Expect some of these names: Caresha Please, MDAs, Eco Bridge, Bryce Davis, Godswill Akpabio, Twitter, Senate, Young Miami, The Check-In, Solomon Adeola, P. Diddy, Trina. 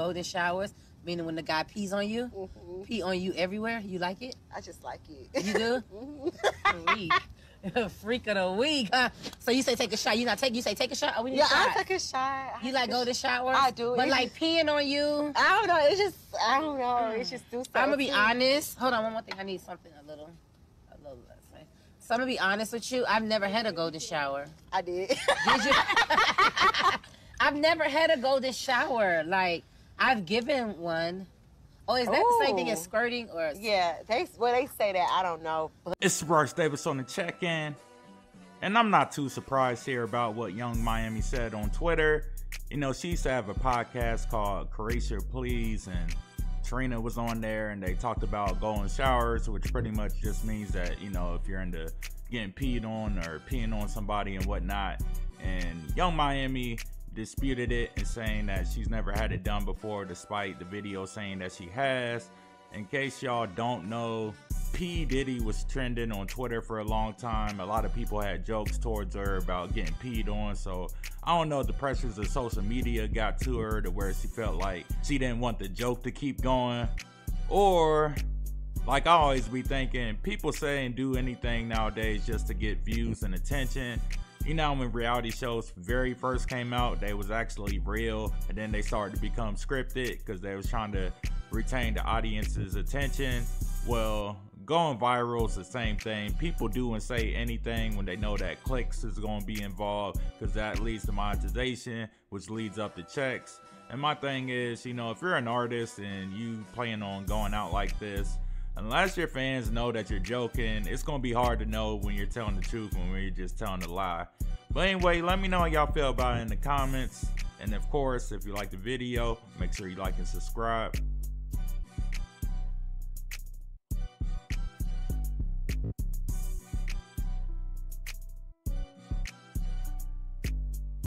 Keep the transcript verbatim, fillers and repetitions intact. golden showers, meaning when the guy pees on you, mm-hmm. pee on you everywhere. You like it? I just like it. You do? Mm-hmm. Freak of the week. Huh? So you say take a shot. You not take. You say take a shot. Oh, we need yeah, a shot. I take a shot. You like golden showers? I do. But it's like just peeing on you. I don't know. It's just I don't know. It's just do something. I'm gonna be honest. Hold on, one more thing. I need something a little, a little less. So I'm gonna be honest with you. I've never had a golden shower. I did. Did you? I've never had a golden shower. Like, I've given one. Oh, is that Ooh. the same thing as squirting? Or yeah, they well they say that. I don't know. It's Bryce Davis on The Check-In, and I'm not too surprised here about what Young Miami said on Twitter. You know, she used to have a podcast called Caresha Please, and Trina was on there, and they talked about golden showers, which pretty much just means that, you know, if you're into getting peed on or peeing on somebody and whatnot. And Young Miami disputed it and saying that she's never had it done before, despite the video saying that she has. In case y'all don't know, P. Diddy was trending on Twitter for a long time. A lot of people had jokes towards her about getting peed on, so I don't know if the pressures of social media got to her to where she felt like she didn't want the joke to keep going. Or, like I always be thinking, people say and do anything nowadays just to get views and attention. You know, when reality shows very first came out, they was actually real, and then they started to become scripted because they was trying to retain the audience's attention. Well, going viral is the same thing. People do and say anything when they know that clicks is going to be involved, because that leads to monetization, which leads up to checks. And my thing is, you know, if you're an artist and you plan on going out like this, unless your fans know that you're joking, it's going to be hard to know when you're telling the truth and when you're just telling a lie. But anyway, let me know how y'all feel about it in the comments. And of course, if you like the video, make sure you like and subscribe.